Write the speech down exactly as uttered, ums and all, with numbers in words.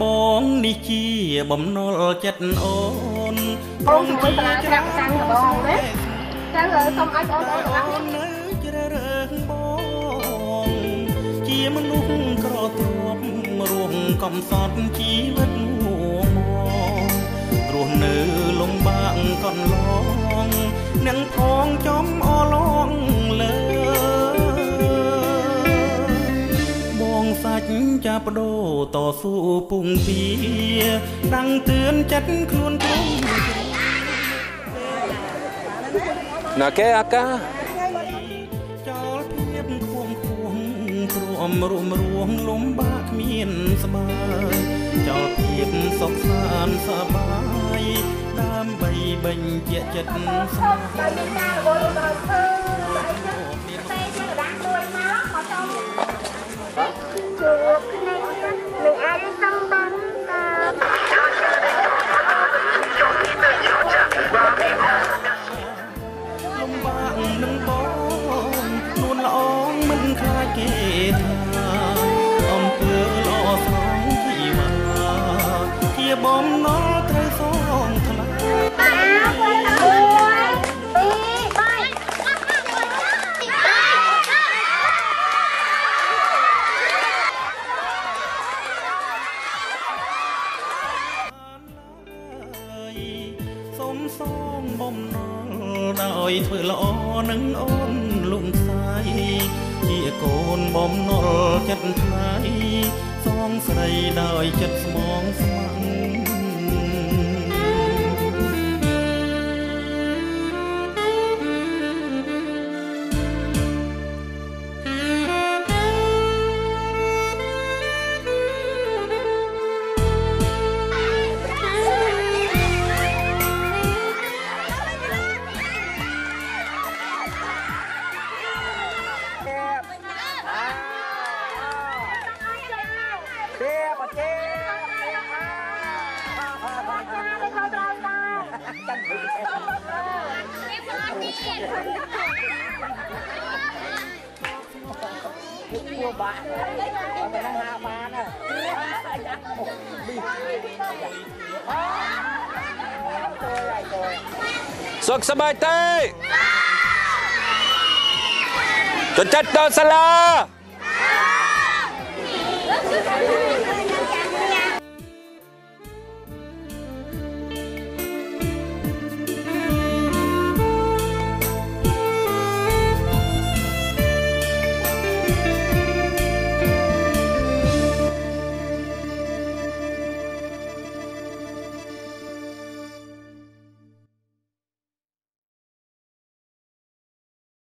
บองนี่ชีบ่มนอลเจ็ดโอนโอนสวยตลาดจังจังกับบองเลยจังเลยต้องไอ้โอนโอนเนื้อจะได้เรื่องบองชีมันนุ่งกระตวบรวมกำสอดชีวิตหัวมองรวมเนื้อลงบางก่อนลองนังทองจอมอลองเลยสัจจะประโดต่อสู้ปุ่งเพียดังเตือนจัดคลุนคลุนนาแกอาก้าจอลเพียบควงควงรวมรวมรวมลมบากเมียนสบายจอลเพียบสกสารสบายดามใบใบเจี๊ยจัดสบายสุขสบายใจจดจัดต่อสลา